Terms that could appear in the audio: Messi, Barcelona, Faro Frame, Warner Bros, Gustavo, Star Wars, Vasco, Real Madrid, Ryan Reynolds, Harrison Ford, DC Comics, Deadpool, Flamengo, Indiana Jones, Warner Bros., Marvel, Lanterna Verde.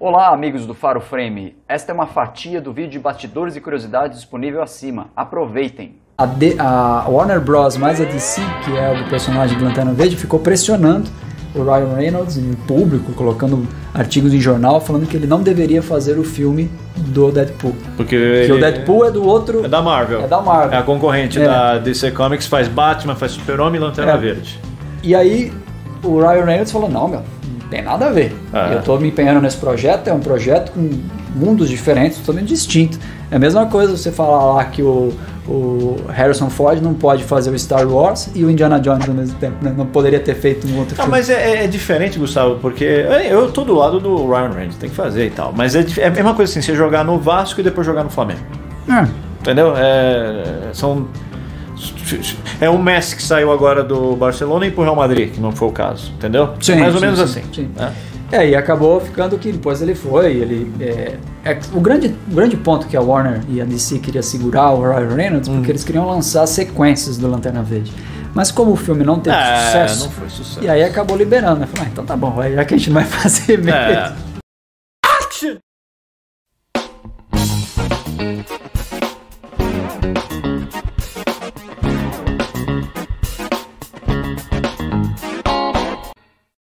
Olá, amigos do Faro Frame. Esta é uma fatia do vídeo de bastidores e curiosidades disponível acima. Aproveitem! A Warner Bros. Mais a DC, que é o personagem de Lanterna Verde, ficou pressionando o Ryan Reynolds em público, colocando artigos em jornal, falando que ele não deveria fazer o filme do Deadpool. Porque o Deadpool é do outro... É da Marvel. É a concorrente da DC Comics, faz Batman, faz Super-Homem e Lanterna Verde. E aí o Ryan Reynolds falou, não, meu, não tem nada a ver. Eu tô me empenhando nesse projeto, é um projeto com mundos diferentes, totalmente distinto. É a mesma coisa você falar lá que o Harrison Ford não pode fazer o Star Wars e o Indiana Jones ao mesmo tempo, né? Não poderia ter feito um outro filme. Mas é diferente, Gustavo, porque eu tô do lado do Ryan Reynolds, tem que fazer e tal. Mas é a mesma coisa assim, você jogar no Vasco e depois jogar no Flamengo. Entendeu? É o Messi que saiu agora do Barcelona e pro Real Madrid, que não foi o caso, entendeu? Sim, Mais ou menos assim. Né? E acabou ficando que depois ele foi. O grande ponto que a Warner e a DC queria segurar o Ryan Reynolds, porque eles queriam lançar sequências do Lanterna Verde. Mas como o filme não teve sucesso, não foi sucesso, e aí acabou liberando, né? Falei, então tá bom, já que a gente não vai fazer mesmo. Action!